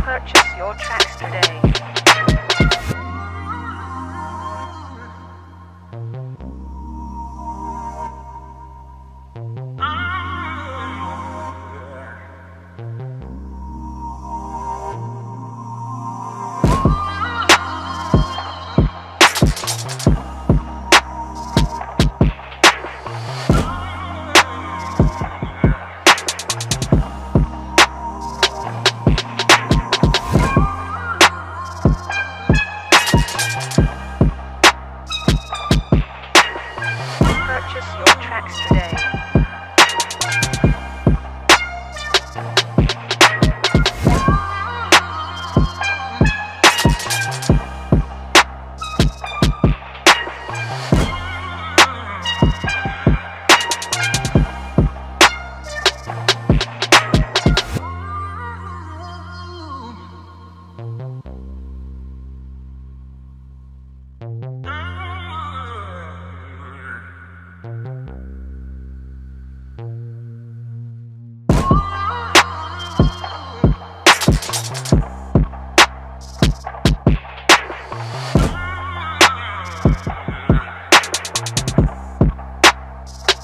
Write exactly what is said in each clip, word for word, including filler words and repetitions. Purchase your tracks today. Purchase your tracks today.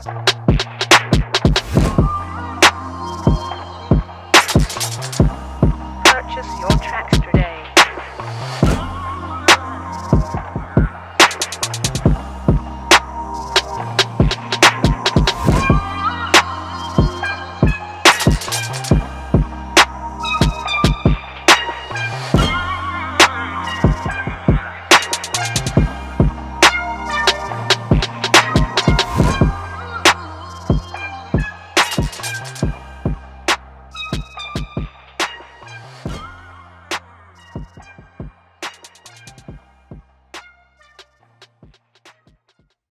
Bye.